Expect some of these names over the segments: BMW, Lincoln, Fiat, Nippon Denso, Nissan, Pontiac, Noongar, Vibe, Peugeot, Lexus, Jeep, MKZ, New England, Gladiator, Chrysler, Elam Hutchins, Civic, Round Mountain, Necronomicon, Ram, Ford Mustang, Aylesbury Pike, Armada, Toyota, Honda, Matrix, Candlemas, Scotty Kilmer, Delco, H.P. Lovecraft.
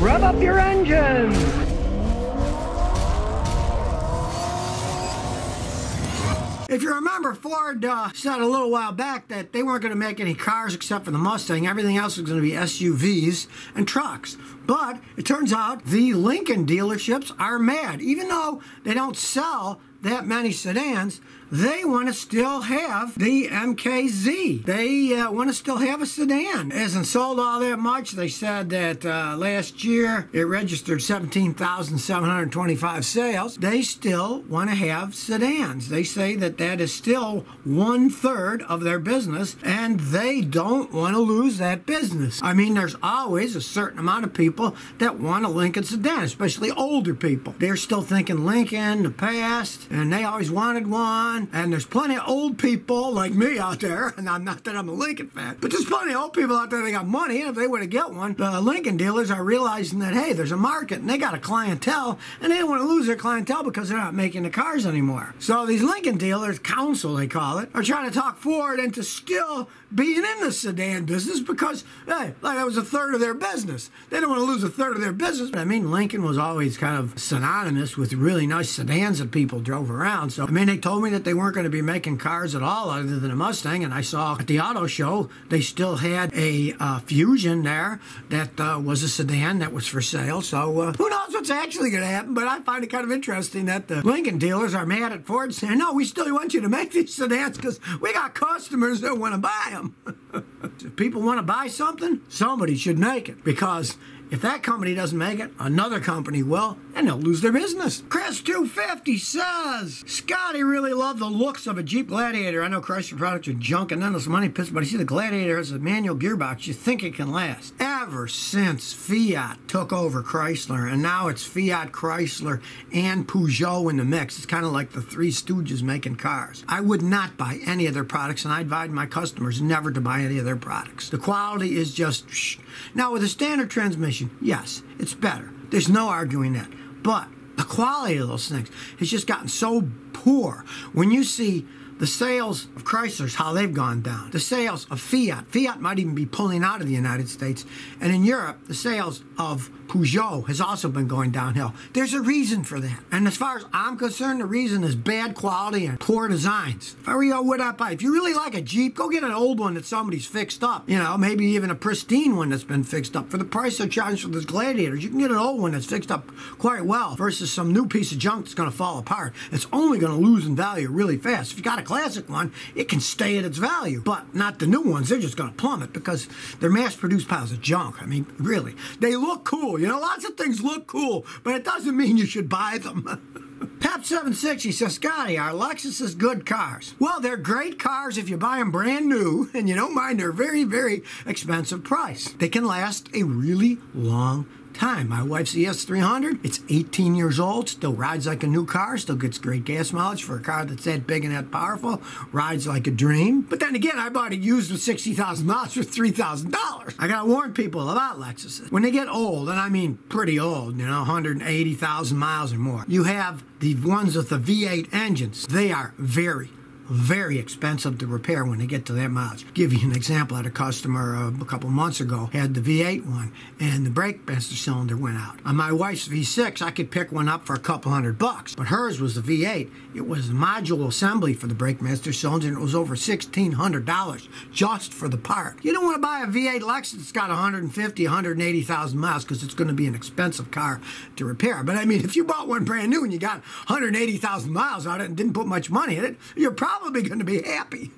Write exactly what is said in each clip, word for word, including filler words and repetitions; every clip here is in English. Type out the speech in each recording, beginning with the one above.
Rev up your engine! If you remember, Ford uh, said a little while back that they weren't going to make any cars except for the Mustang. Everything else was going to be S U Vs and trucks. But it turns out the Lincoln dealerships are mad. Even though they don't sell that many sedans, they want to still have the M K Z. They uh, want to still have a sedan. It hasn't sold all that much. They said that uh, last year it registered seventeen thousand seven hundred twenty-five sales. They still want to have sedans. They say that that is still one third of their business, and they don't want to lose that business. I mean, there's always a certain amount of people that want a Lincoln sedan, especially older people. They're still thinking Lincoln, the past, and they always wanted one. And there's plenty of old people like me out there, and I'm not that I'm a Lincoln fan, but there's plenty of old people out there that got money, and if they were to get one, the Lincoln dealers are realizing that, hey, there's a market, and they got a clientele, and they don't want to lose their clientele because they're not making the cars anymore. So these Lincoln dealers, council they call it, are trying to talk Ford into still being in the sedan business because, hey, like that was a third of their business. They don't want to lose a third of their business. I mean, Lincoln was always kind of synonymous with really nice sedans that people drove around. So, I mean, they told me that they They weren't going to be making cars at all other than a Mustang, and I saw at the auto show they still had a uh, Fusion there that uh, was a sedan that was for sale. So uh, who knows what's actually going to happen, but I find it kind of interesting that the Lincoln dealers are mad at Ford saying, no, we still want you to make these sedans because we got customers that want to buy them. If people want to buy something, somebody should make it, because if that company doesn't make it, another company will, and they'll lose their business. Chris two fifty says, Scotty really loved the looks of a Jeep Gladiator. I know Chrysler products are junk and endless money pits, but I see the Gladiator has a manual gearbox. You think it can last. Ever since Fiat took over Chrysler, and now it's Fiat, Chrysler, and Peugeot in the mix, it's kind of like the Three Stooges making cars. I would not buy any of their products, and I advise my customers never to buy any of their products. The quality is just shh. Now, with a standard transmission, yes, it's better. There's no arguing that. But the quality of those things has just gotten so poor. When you see the sales of Chrysler's, how they've gone down, the sales of Fiat, Fiat might even be pulling out of the United States, and in Europe, the sales of Peugeot has also been going downhill. There's a reason for that. And as far as I'm concerned, the reason is bad quality and poor designs. If I were you, would I buy? If you really like a Jeep, go get an old one that somebody's fixed up. You know, maybe even a pristine one that's been fixed up. For the price they're charging for those Gladiators, you can get an old one that's fixed up quite well versus some new piece of junk that's going to fall apart. It's only going to lose in value really fast. If you got a classic one, it can stay at its value, but not the new ones. They're just going to plummet because they're mass-produced piles of junk. I mean, really. They look cool. You know, lots of things look cool, but it doesn't mean you should buy them. Pep seven sixty says, Scotty, are Lexuses good cars? Well, they're great cars if you buy them brand new, and you don't mind their very, very expensive price. They can last a really long time. time. My wife's E S three hundred, it's eighteen years old, still rides like a new car, still gets great gas mileage for a car that's that big and that powerful, rides like a dream. But then again, I bought it used with sixty thousand miles for three thousand dollars. I gotta warn people about Lexuses. When they get old, and I mean pretty old, you know, one hundred eighty thousand miles or more, you have the ones with the V eight engines. They are very very expensive to repair when they get to that mileage. I'll give you an example. I had a customer uh, a couple months ago, had the V eight one, and the brake master cylinder went out. On my wife's V six, I could pick one up for a couple hundred bucks, but hers was the V eight. It was the module assembly for the brake master cylinder, and it was over sixteen hundred dollars just for the part. You don't want to buy a V eight Lexus that's got one hundred fifty, one hundred eighty thousand miles because it's going to be an expensive car to repair. But I mean, if you bought one brand new and you got one hundred eighty thousand miles on it and didn't put much money in it, you're probably probably going to be happy.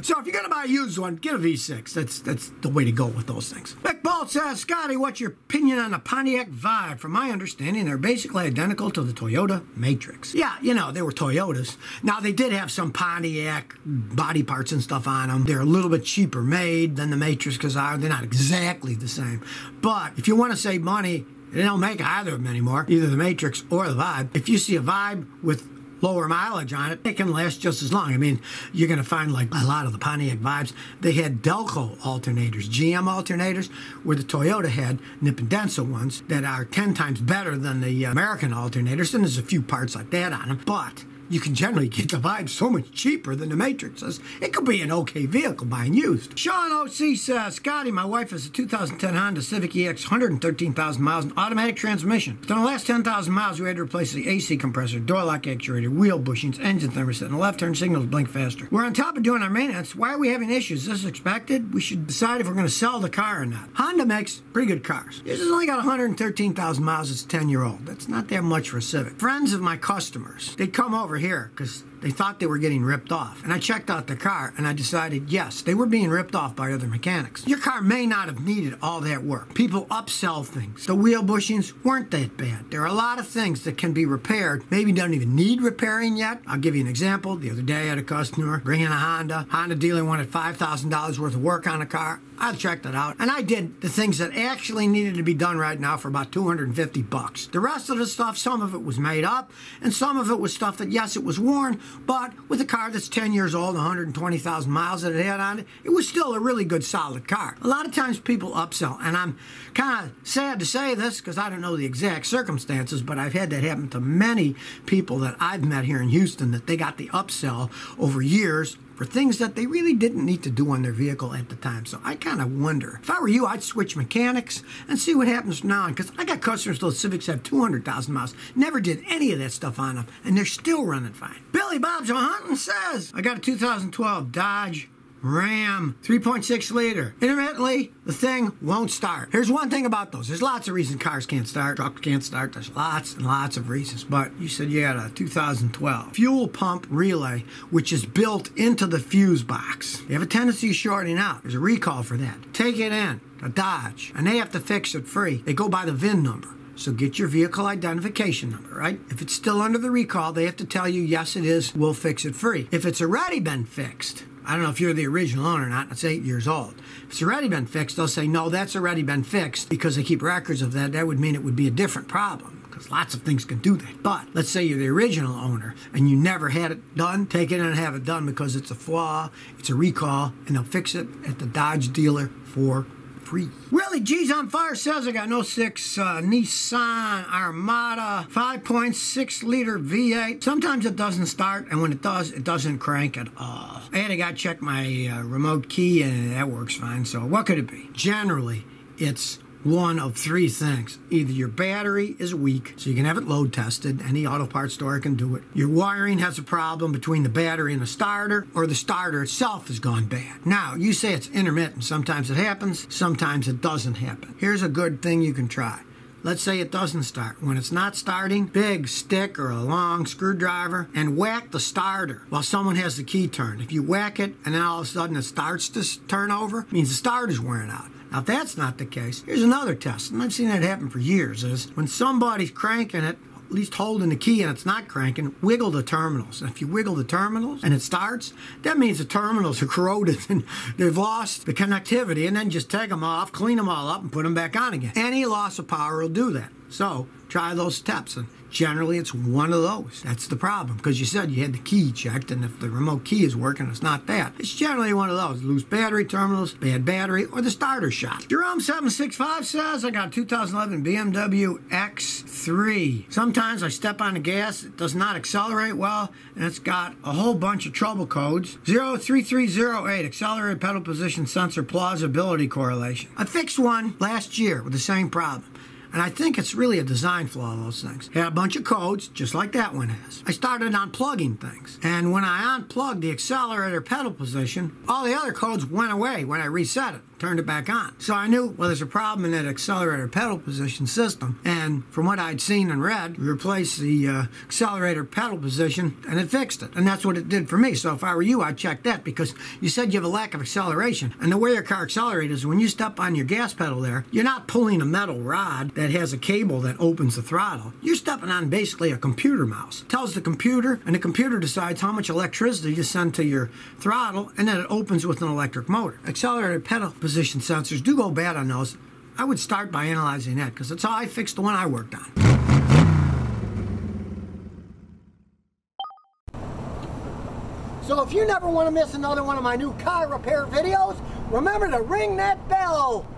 So if you're going to buy a used one, get a V six. That's that's the way to go with those things. McBalt says, Scotty, what's your opinion on the Pontiac Vibe? From my understanding, they're basically identical to the Toyota Matrix. Yeah, you know, they were Toyotas. Now, they did have some Pontiac body parts and stuff on them. They're a little bit cheaper made than the Matrix because they're not exactly the same. But if you want to save money, they don't make either of them anymore, either the Matrix or the Vibe. If you see a Vibe with lower mileage on it, it can last just as long. I mean, you're going to find like a lot of the Pontiac Vibes, they had Delco alternators, G M alternators, where the Toyota had Nippon Denso ones that are ten times better than the American alternators, and there's a few parts like that on them, but you can generally get the Vibe so much cheaper than the Matrixes. It could be an okay vehicle buying used. Sean O C says, Scotty, my wife has a two thousand ten Honda Civic E X, one hundred thirteen thousand miles, and automatic transmission. Within the last ten thousand miles, we had to replace the A C compressor, door lock actuator, wheel bushings, engine thermostat, and the left turn signals blink faster. We're on top of doing our maintenance. Why are we having issues? Is this expected? We should decide if we're going to sell the car or not. Honda makes pretty good cars. This has only got one hundred thirteen thousand miles. It's ten year old. That's not that much for a Civic. Friends of my customers, they come over here because they thought they were getting ripped off. And I checked out the car and I decided, yes, they were being ripped off by other mechanics. Your car may not have needed all that work. People upsell things. The wheel bushings weren't that bad. There are a lot of things that can be repaired, maybe don't even need repairing yet. I'll give you an example. The other day I had a customer bring in a Honda. Honda dealer wanted five thousand dollars worth of work on a car. I checked it out and I did the things that actually needed to be done right now for about two hundred fifty bucks. The rest of the stuff, some of it was made up and some of it was stuff that, yes, it was worn, but with a car that's ten years old, one hundred twenty thousand miles that it had on it, it was still a really good solid car. A lot of times people upsell, and I'm kind of sad to say this because I don't know the exact circumstances, but I've had that happen to many people that I've met here in Houston, that they got the upsell over years for things that they really didn't need to do on their vehicle at the time. So I kind of wonder. If I were you, I'd switch mechanics and see what happens from now on, because I got customers, those Civics have two hundred thousand miles, never did any of that stuff on them, and they're still running fine. Billy Bob's Hunting says, I got a two thousand twelve Dodge Ram, three point six liter. Intermittently, the thing won't start. Here's one thing about those. There's lots of reasons cars can't start, trucks can't start. There's lots and lots of reasons. But you said you had a two thousand twelve fuel pump relay, which is built into the fuse box. They have a tendency of shorting out. There's a recall for that. Take it in, a Dodge, and they have to fix it free. They go by the V I N number. So get your vehicle identification number, right? If it's still under the recall, they have to tell you, yes, it is, we'll fix it free. If it's already been fixed, I don't know if you're the original owner or not, it's eight years old. If it's already been fixed, they'll say, no, that's already been fixed, because they keep records of that. That would mean it would be a different problem, because lots of things can do that. But let's say you're the original owner and you never had it done, take it and have it done, because it's a flaw, it's a recall, and they'll fix it at the Dodge dealer for free. Really, G's on Fire says, I got an oh six uh, Nissan Armada, five point six liter V eight. Sometimes it doesn't start, and when it does, it doesn't crank at all. And I got to check my uh, remote key, and that works fine. So what could it be? Generally, it's one of three things. Either your battery is weak, so you can have it load tested. Any auto parts store can do it. Your wiring has a problem between the battery and the starter, or the starter itself has gone bad. Now, you say it's intermittent. Sometimes it happens, sometimes it doesn't happen. Here's a good thing you can try. Let's say it doesn't start. When it's not starting, big stick or a long screwdriver and whack the starter while someone has the key turned. If you whack it and then all of a sudden it starts to turn over, it means the starter's wearing out. Now, if that's not the case, here's another test, and I've seen that happen for years, is when somebody's cranking it, at least holding the key and it's not cranking, wiggle the terminals. And if you wiggle the terminals and it starts, that means the terminals are corroded and they've lost the connectivity, and then just take them off, clean them all up, and put them back on again. Any loss of power will do that. So try those steps, and generally it's one of those. That's the problem, because you said you had the key checked, and if the remote key is working, it's not that. It's generally one of those. Loose battery terminals, bad battery, or the starter shot. Jerome seven six five says, I got a two thousand eleven B M W X three. Sometimes I step on the gas, it does not accelerate well, and it's got a whole bunch of trouble codes. zero three three zero eight, accelerator pedal position sensor plausibility correlation. I fixed one last year with the same problem. And I think it's really a design flaw, those things. Had a bunch of codes, just like that one has. I started unplugging things. And when I unplugged the accelerator pedal position, all the other codes went away when I reset it, turned it back on. So I knew, well, there's a problem in that accelerator pedal position system. And from what I'd seen and read, we replaced the uh, accelerator pedal position, and it fixed it. And that's what it did for me. So if I were you, I'd check that, because you said you have a lack of acceleration. And the way your car accelerates is when you step on your gas pedal there, you're not pulling a metal rod that has a cable that opens the throttle. You're stepping on basically a computer mouse. It tells the computer, and the computer decides how much electricity to send to your throttle, and then it opens with an electric motor. Accelerator pedal position sensors do go bad on those. I would start by analyzing that, because that's how I fixed the one I worked on. So if you never want to miss another one of my new car repair videos, remember to ring that bell.